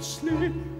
Sleep.